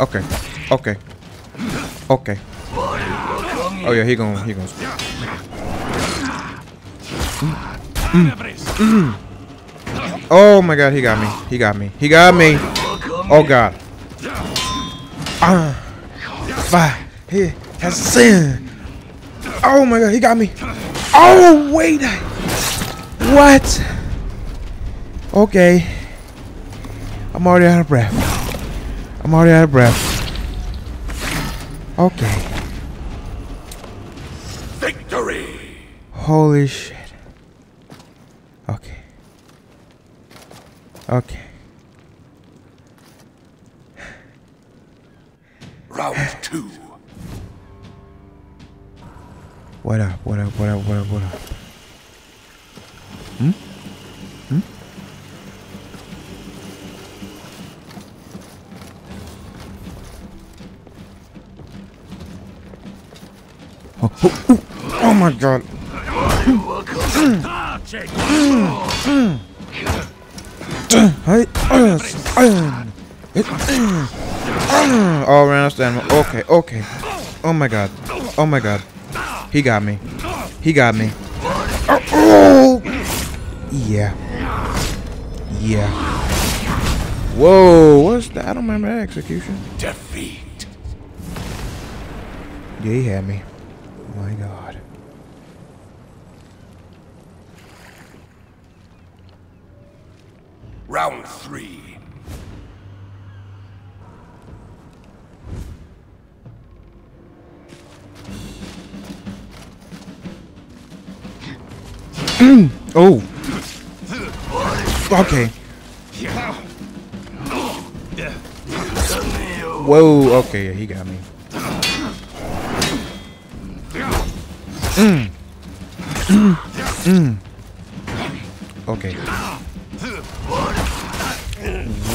Okay. Okay. Okay. Oh yeah, he gonna score. Oh my god, he got me. He got me. He got me. Oh god. He has sin. Oh my god, he got me. Oh wait. What? Okay. I'm already out of breath. I'm already out of breath. Okay. Victory. Holy shit. Okay. Okay. Round 2. What up? What up? What up? What up? What up? Hmm? Hmm? Oh, oh, oh. Oh my god. Oh, ran out of stamina. Okay, okay. Oh my god. Oh my god. He got me. He got me. Oh, oh. Yeah. Yeah. Whoa, what's that? I don't remember that execution. Defeat. Yeah, he had me. Oh my god. Round 3. Oh. Okay. Whoa. Okay, yeah, he got me. Okay.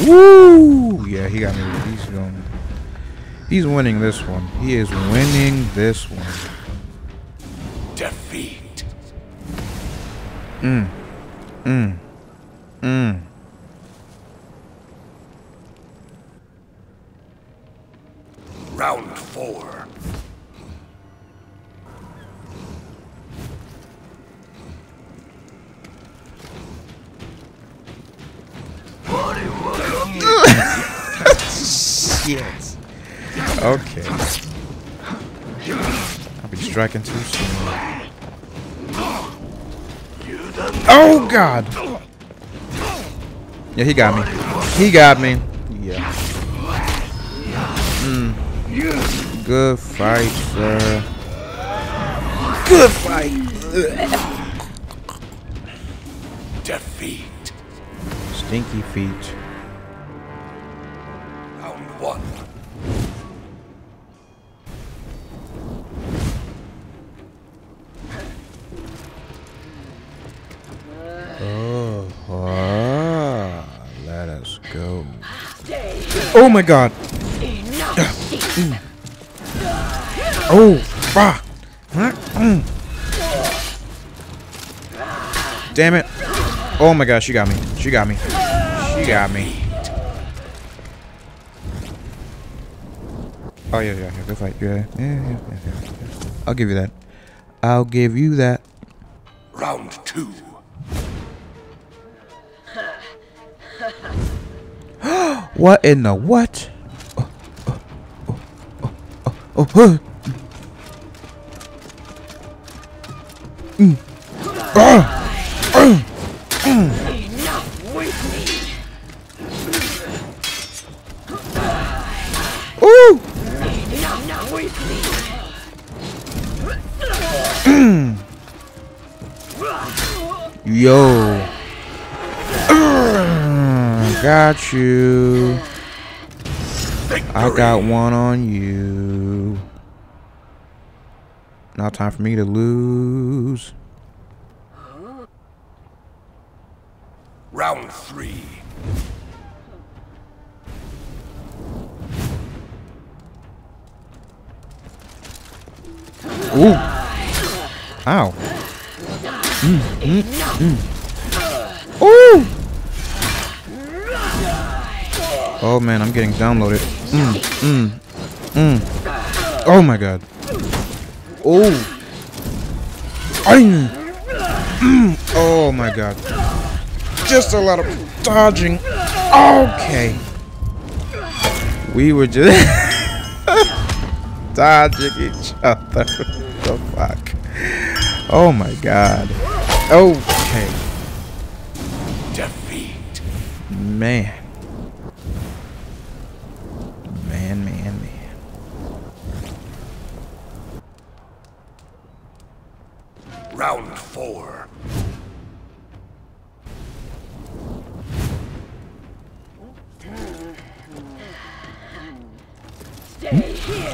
Woo! Yeah, he got me. He's winning this one. He is winning this one. Defeat. Round 4. Yes. Okay. I'll be striking too soon. Oh god. Yeah, he got me. He got me. Yeah. Good fight, sir. Good fight. Defeat. Stinky feet. Round 1. Oh, ah, let us go. Oh my god. Oh, fuck. Damn it. Oh my god, she got me. She got me. She got me. Oh yeah, yeah, yeah, good fight. Yeah, yeah, yeah, yeah, yeah. I'll give you that. I'll give you that. Round 2. What in the what? Oh, oh, oh, oh, oh, oh, oh. Enough with me. Ooh. Yo. Got you. Victory. I got one on you. Now time for me to lose. Round 3. Ooh. Ow. Ooh. Oh man, I'm getting downloaded. Oh my god. Oh. Oh my god. Just a lot of dodging. Okay. We were just dodging each other. What the fuck? Oh my god. Okay. Defeat. Man. Round 4.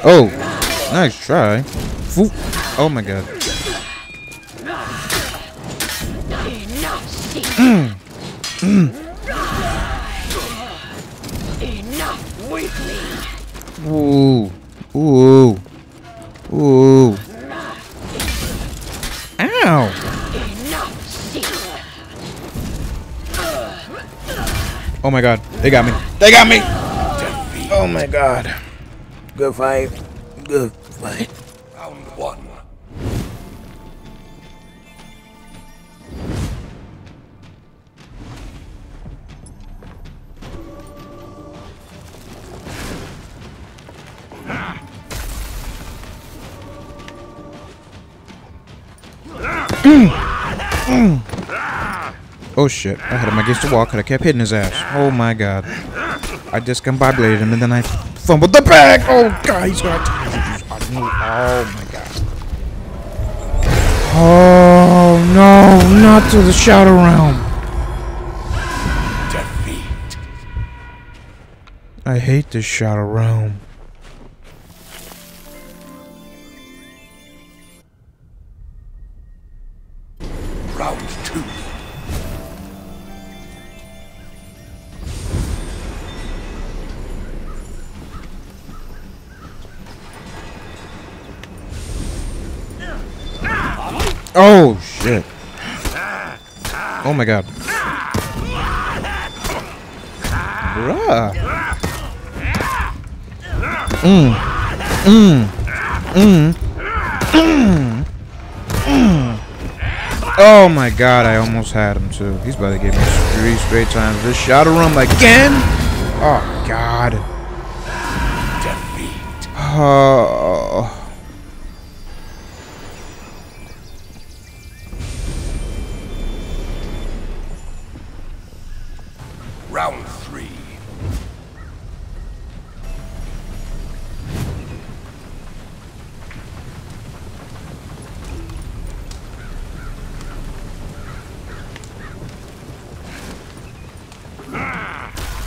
Oh, nice try. Oh my god. Ooh. Ow. Oh my god. They got me. Oh my god. Good fight. Round 1. Oh shit, I hit him against the wall because I kept hitting his ass. Oh my god. I discombobulated him and then I fumbled the bag! Oh god, he's gonna attack. Oh my god. Oh no, not to the Shadow Realm. Defeat. I hate this Shadow Realm. Round 2. Oh shit. Oh my god. Bruh. Oh my god, I almost had him too. He's about to give me 3 straight times. This Shadow Realm again? Oh god. Defeat. Oh. Round 3.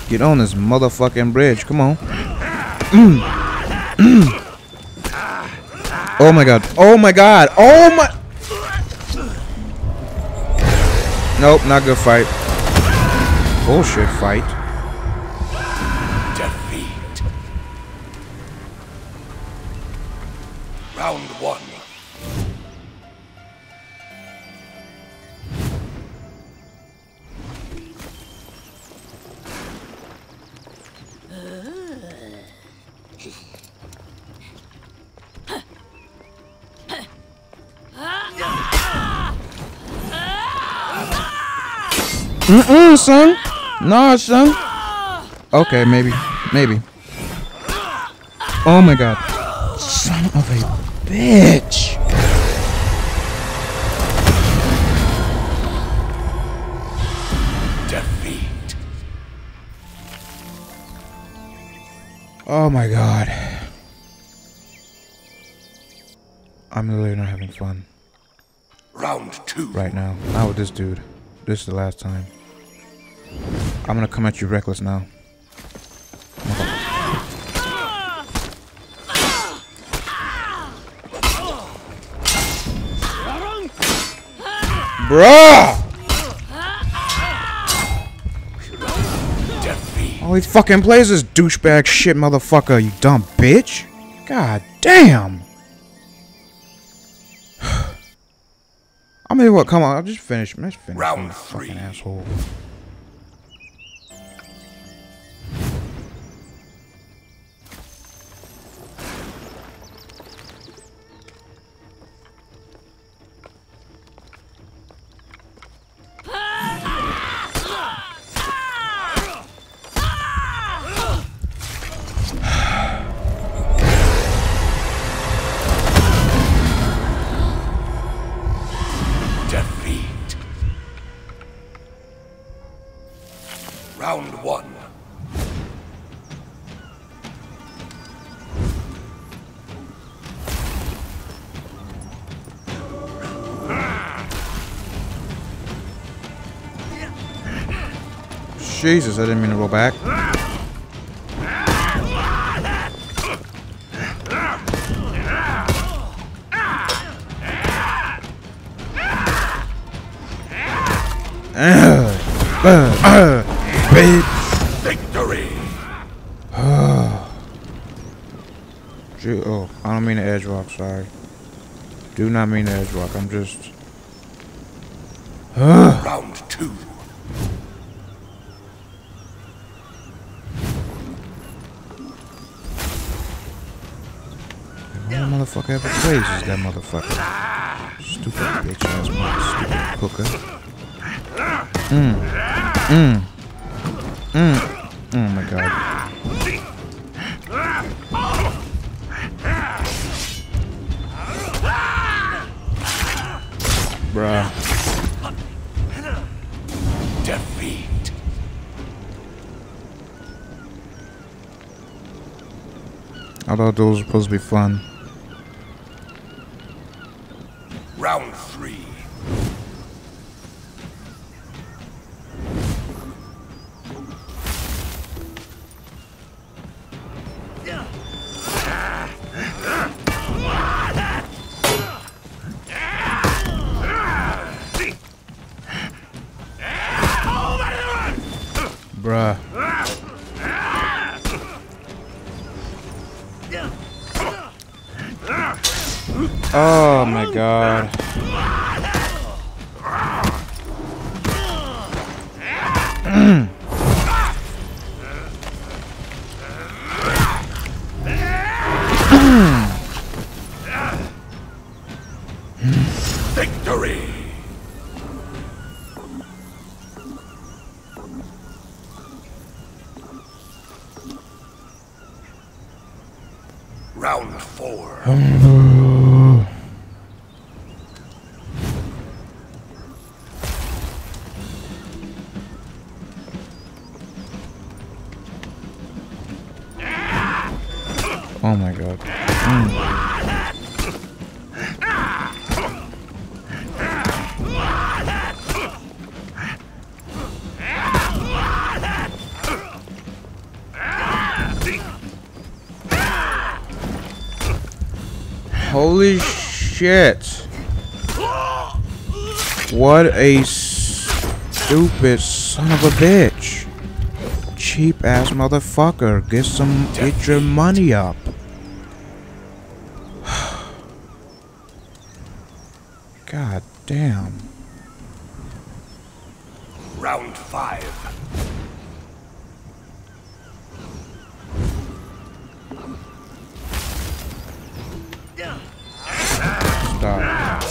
Get on this motherfucking bridge, come on. Oh my god. Nope, not good fight. Bullshit fight. Defeat. Round 1. Son. Nah, son. Okay, maybe. Oh my god. Son of a bitch. Defeat. Oh my god. I'm literally not having fun. Round 2. Right now. Not with this dude. This is the last time. I'm gonna come at you reckless now. Bruh! All he fucking plays is douchebag shit, motherfucker, you dumb bitch! God damn! I mean, what? Come on, I'll just finish. Let's finish. Round 3. Fucking asshole. Jesus, I didn't mean to roll back. Victory! Oh, I don't mean to edge walk, sorry. Do not mean to edge walk, I'm just... Round two. Why the motherfucker ever praises that motherfucker? Stupid bitch ass motherfucker. Stupid hooker. Oh my god. Bruh. Defeat. I thought those were supposed to be fun. Round three. Bruh. Oh my god. Victory. Round four. Oh my god. Holy shit. What a stupid son of a bitch. Cheap ass motherfucker. Get your money up. God damn. Round five. Stop.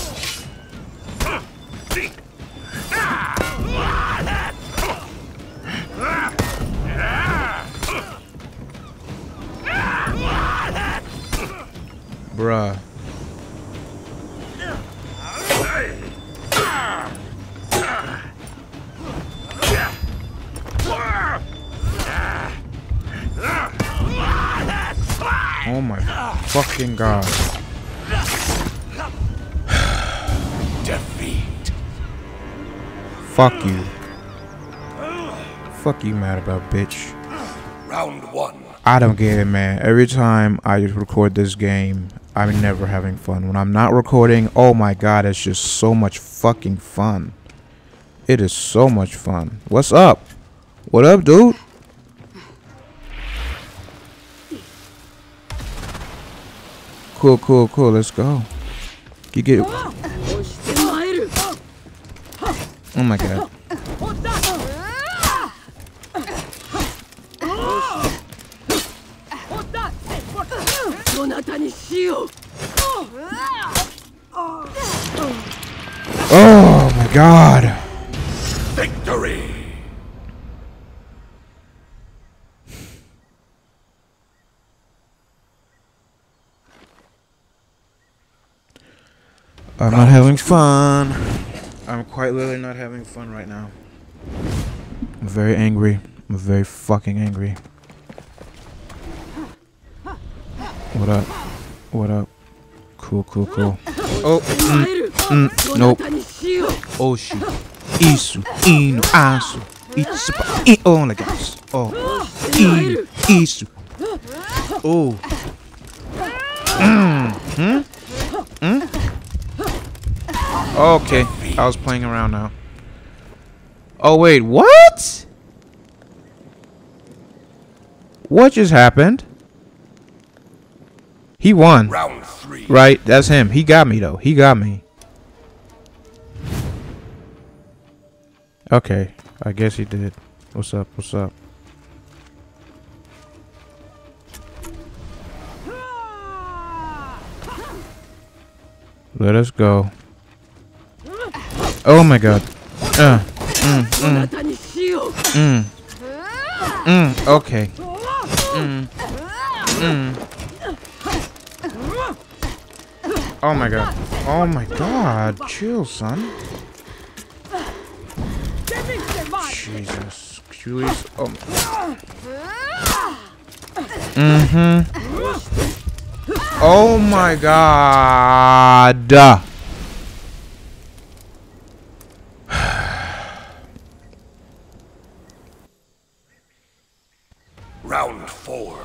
Bruh. Oh my fucking god. Defeat. Fuck you. Fuck you mad about, bitch. Round one. I don't get it, man. Every time I record this game, I'm never having fun. When I'm not recording, oh my god, it's just so much fucking fun. It is so much fun. What's up? What up, dude? Cool, cool, cool. Let's go. You get. Oh my god. Oh my god. Victory. I'm not having fun. I'm quite literally not having fun right now. I'm very angry. I'm very fucking angry. What up? What up? Cool, cool, cool. Oh, nope. Oshi, Isu, Inu, Asu. Isso. Oh, legal. Oh. Isso. Oh. Okay. I was playing around now. Oh, wait. What? What just happened? He won. Round three. Right? That's him. He got me, though. He got me. Okay. I guess he did. What's up? What's up? Let us go. Oh, my God. Okay. Oh, my God. Oh, my God. Chill, son. Jesus. Julius. Oh. Oh, my God. Round four.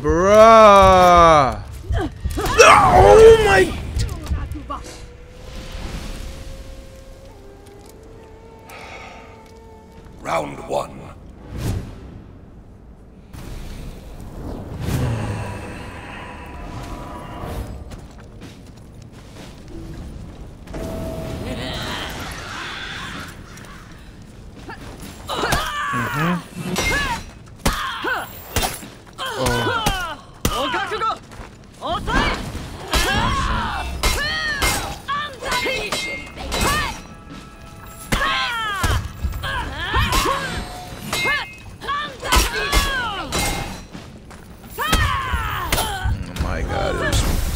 Bruh. Oh my. Round one.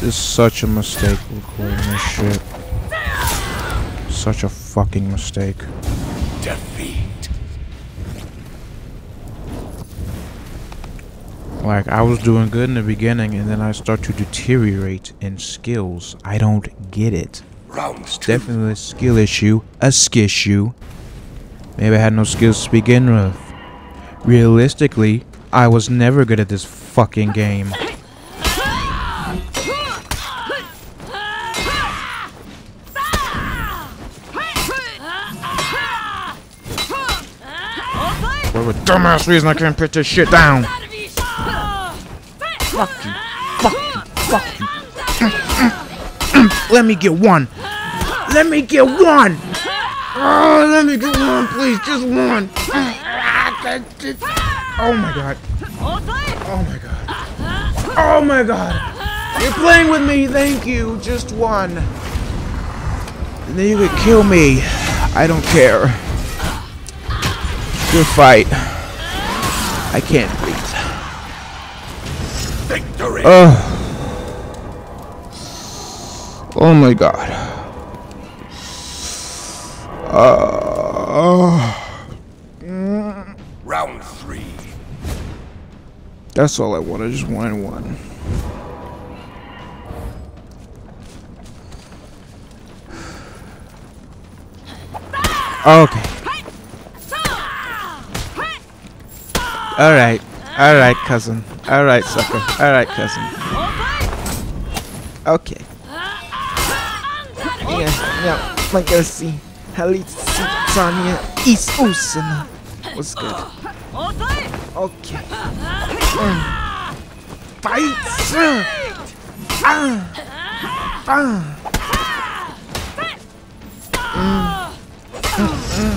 This is such a mistake recording this shit. Such a fucking mistake. Defeat. Like, I was doing good in the beginning and then I start to deteriorate in skills. I don't get it. It's definitely a skill issue. A skissue. Maybe I had no skills to begin with. Realistically, I was never good at this fucking game. For a dumbass reason I can't put this shit down. Fuck you. Fuck you. Fuck you. Let me get one. Let me get one. Oh, let me get one, please. Just one. Oh my God. Oh my God. Oh my God. You're playing with me. Thank you. Just one. And then you could kill me. I don't care. Good fight. I can't breathe. Victory. Oh my God. Round three. That's all I want. I just wanted one. Okay. Alright, cousin. Alright, sucker. Alright, cousin. Okay. Yeah, magasi. Halitania is Usana. What's good? Okay. Fight!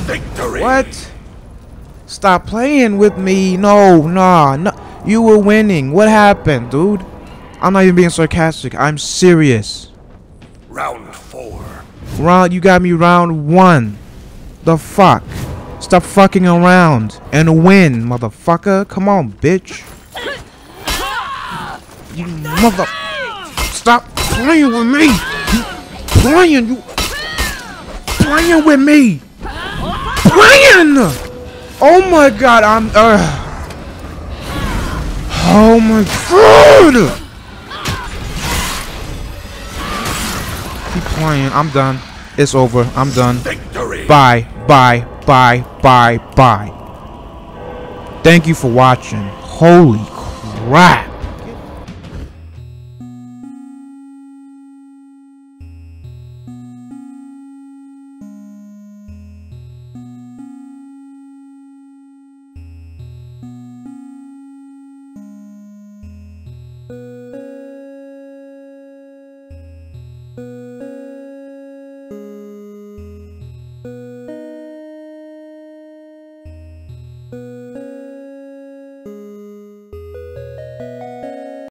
Victory! What? Stop playing with me. No, nah, no. You were winning. What happened, dude? I'm not even being sarcastic. I'm serious. Round four. You got me round one. The fuck? Stop fucking around and win, motherfucker. Come on, bitch. You mother... Stop playing with me. You playing with me. Playing. Oh my god, I'm... Oh my god. Keep playing. I'm done. It's over. I'm done. Victory. Bye. Bye. Bye. Bye. Bye. Thank you for watching. Holy crap.